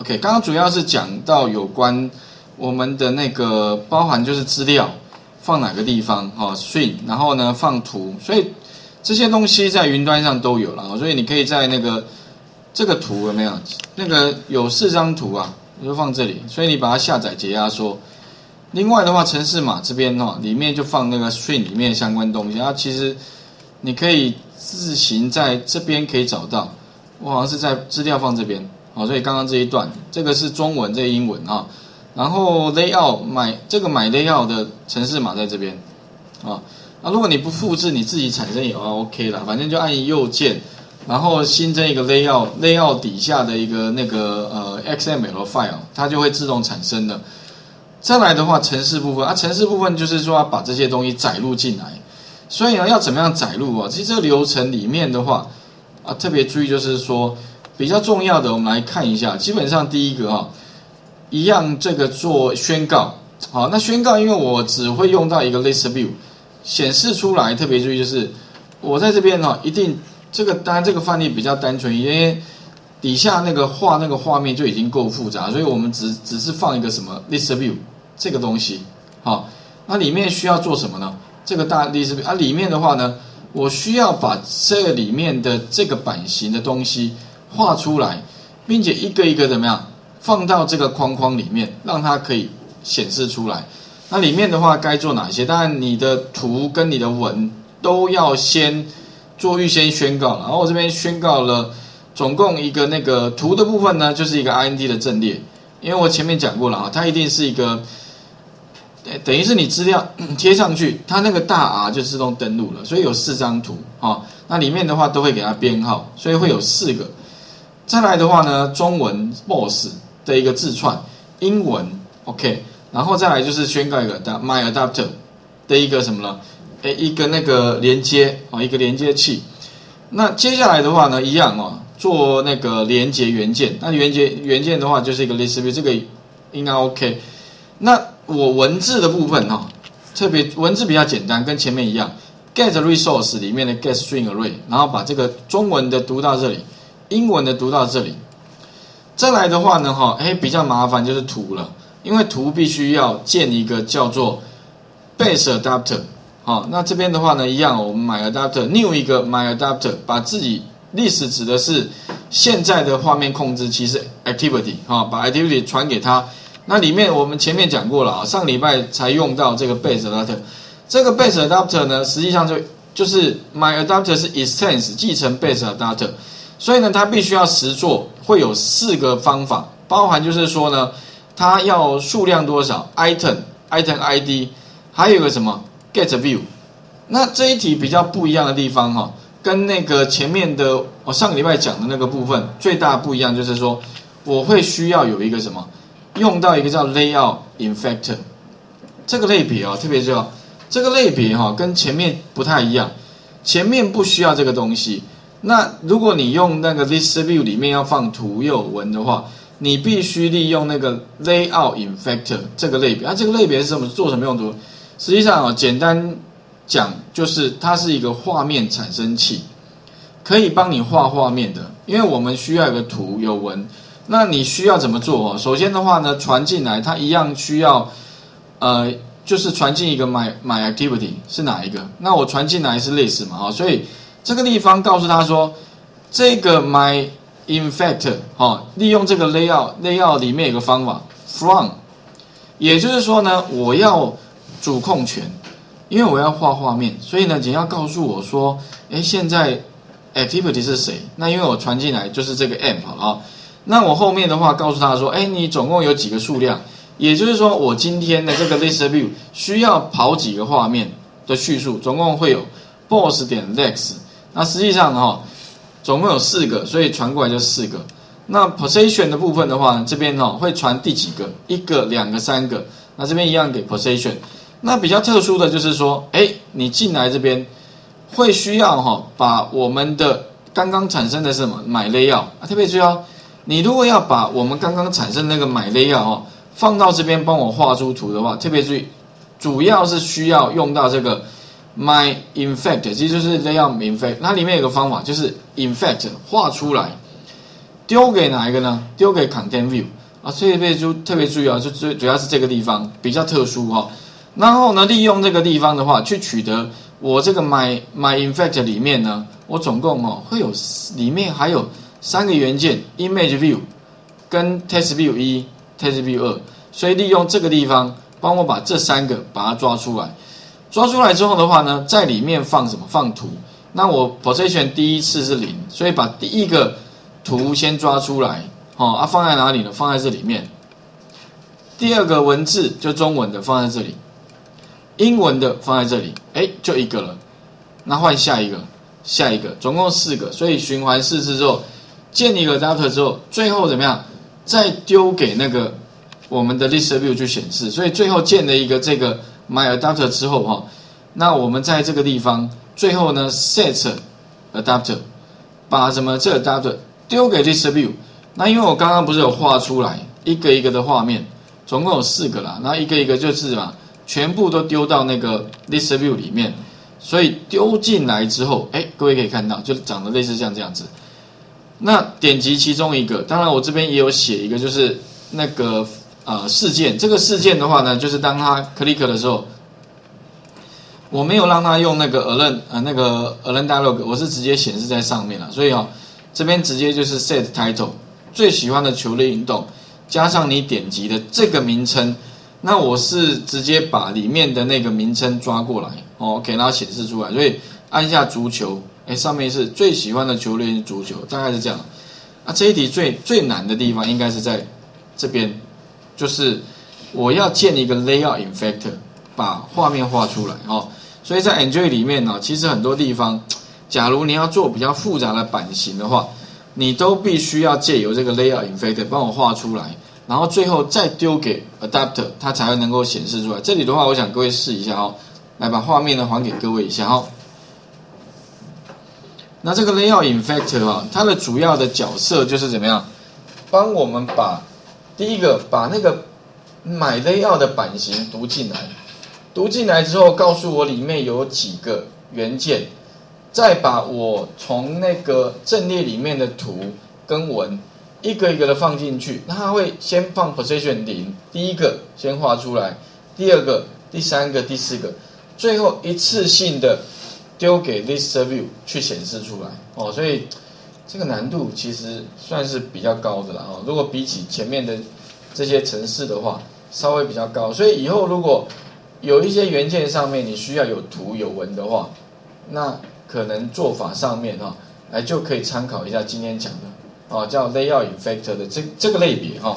OK， 刚刚主要是讲到有关我们的那个包含就是资料放哪个地方哈，String，然后呢放图，所以这些东西在云端上都有了，所以你可以在那个这个图有没有？那个有4张图啊，我就放这里，所以你把它下载解压缩。另外的话，程式码这边哈，里面就放那个 String 里面相关东西啊，其实你可以自行在这边可以找到。我好像是在资料放这边，好，所以刚刚这一段，这个是中文，这个英文啊。然后 layout 买 layout 的程式码在这边啊。那如果你不复制，你自己产生也 OK 啦，反正就按右键，然后新增一个 layout 底下的一个那个XML file， 它就会自动产生的。再来的话，程式部分啊，程式部分就是说要把这些东西载入进来。所以呢，要怎么样载入啊？其实这个流程里面的话，啊，特别注意就是说比较重要的，我们来看一下。基本上第一个哈，一样这个做宣告。好，那宣告因为我只会用到一个 ListView 显示出来，特别注意就是我在这边哈，一定这个当然这个范例比较单纯，因为底下那个画那个画面就已经够复杂，所以我们只是放一个什么 ListView 这个东西。好，那里面需要做什么呢？这个大 ListView 啊，里面的话呢，我需要把这里面的这个版型的东西画出来，并且一个一个怎么样放到这个框框里面，让它可以显示出来。那里面的话该做哪些？当然你的图跟你的文都要先做预先宣告。然后我这边宣告了总共一个那个图的部分呢，就是一个 INT 的阵列，因为我前面讲过了啊，它一定是一个。等于是你资料贴上去，它那个大 R 就自动登录了，所以有4张图啊、哦。那里面的话都会给它编号，所以会有4个。再来的话呢，中文 boss 的一个字串，英文 OK， 然后再来就是宣告一个 MyAdapter 的一个什么呢？一个那个连接啊、哦，一个连接器。那接下来的话呢，一样哦，做那个连接元件。那元件的话就是一个 ListView， 这个应该 OK。那我文字的部分哈、哦，特别文字比较简单，跟前面一样 ，getResource 里面的getStringArray， 然后把这个中文的读到这里，英文的读到这里。再来的话呢，哈，哎，比较麻烦就是图了，因为图必须要建一个叫做 BaseAdapter， 好、哦，那这边的话呢，一样我们MyAdapter new 一个MyAdapter， 把自己历史指的是现在的画面控制器是 Activity， 哈、哦，把 Activity 传给它。那里面我们前面讲过了啊，上礼拜才用到这个 BaseAdapter， 这个 BaseAdapter 呢，实际上就是 MyAdapter 是 extends 继承 BaseAdapter， 所以呢，它必须要实做，会有4个方法，包含就是说呢，它要数量多少 item ID， 还有个什么 getView。那这一题比较不一样的地方哈、哦，跟那个前面的我上个礼拜讲的那个部分最大不一样就是说，我会需要有一个什么？用到一个叫 LayoutInflater 这个类别啊、哦，特别是这个类别哈、哦，跟前面不太一样。前面不需要这个东西。那如果你用那个 ListView 里面要放图又有文的话，你必须利用那个 LayoutInflater 这个类别。啊，这个类别是什么？做什么用途？实际上啊、哦，简单讲就是它是一个画面产生器，可以帮你画画面的。因为我们需要一个图有文。那你需要怎么做哦？首先的话呢，传进来它一样需要，就是传进一个MyActivity 是哪一个？那我传进来是类似嘛啊、哦，所以这个地方告诉他说，这个 MyInflater 哦，利用这个 layout 里面有个方法 from， 也就是说呢，我要主控权，因为我要画画面，所以呢，你要告诉我说，哎，现在 Activity 是谁？那因为我传进来就是这个 app 啊、哦。那我后面的话告诉他说，哎，你总共有几个数量？也就是说，我今天的这个 ListView 需要跑几个画面的叙述，总共会有 boss.lex。那实际上哈、哦，总共有4个，所以传过来就4个。那 position 的部分的话，这边哦会传第几个？1个、2个、3个。那这边一样给 position。那比较特殊的就是说，哎，你进来这边会需要哈、哦、把我们的刚刚产生的是什么买 layout 啊，特别需要。你如果要把我们刚刚产生那个买 layout 哦放到这边帮我画出图的话，特别注意，主要是需要用到这个 MyInflater， 其实就是 layout inflater。它里面有个方法就是 inflater 画出来，丢给哪一个呢？丢给 Content View 啊，特别注意啊，就主要是这个地方比较特殊哈、哦。然后呢，利用这个地方的话，去取得我这个 MyInflater 里面呢，我总共哦会有里面还有三个元件 ImageView 跟 TextView 1、TextView 2， 所以利用这个地方帮我把这三个把它抓出来。抓出来之后的话呢，在里面放什么？放图。那我 position 第一次是0，所以把第一个图先抓出来，哦啊，放在哪里呢？放在这里面。第二个文字就中文的放在这里，英文的放在这里，哎，就一个了。那换下一个，下一个，总共4个，所以循环4次之后，建一个 adapter 之后，最后怎么样？再丢给那个我们的 ListView 去显示。所以最后建了一个这个 MyAdapter 之后，哈、哦，那我们在这个地方最后呢 setAdapter 把什么这 adapter 丢给 ListView， 那因为我刚刚不是有画出来一个一个的画面，总共有4个啦，那一个一个就是嘛，全部都丢到那个 ListView 里面，所以丢进来之后，哎，各位可以看到就长得类似像这样子。那点击其中一个，当然我这边也有写一个，就是那个事件，这个事件的话呢，就是当它 click 的时候，我没有让它用那个 AlertDialog， 我是直接显示在上面了，所以哦。这边直接就是 setTitle 最喜欢的球类运动，加上你点击的这个名称，那我是直接把里面的那个名称抓过来哦，给它显示出来。所以按下足球，哎，上面是最喜欢的球类足球，大概是这样。啊，这一题最难的地方应该是在这边，就是我要建一个 LayoutInflater 把画面画出来哦。所以在 Android 里面呢，其实很多地方。假如你要做比较复杂的版型的话，你都必须要借由这个 LayoutInflater 帮我画出来，然后最后再丢给 Adapter， 它才会能够显示出来。这里的话，我想各位试一下哦，来把画面呢还给各位一下哦。那这个 LayoutInflater 啊，它的主要的角色就是怎么样，帮我们把第一个把那个买 Layout 的版型读进来，读进来之后告诉我里面有几个元件。再把我从那个阵列里面的图跟文一个一个的放进去，那它会先放 position 0，第一个先画出来，第二个、第三个、第四个，最后一次性的丢给 ListView 去显示出来哦。所以这个难度其实算是比较高的啦哦。如果比起前面的这些程式的话，稍微比较高。所以以后如果有一些元件上面你需要有图有文的话，那可能做法上面哈，来就可以参考一下今天讲的哦，叫 LayoutInflater 的这个类别哈。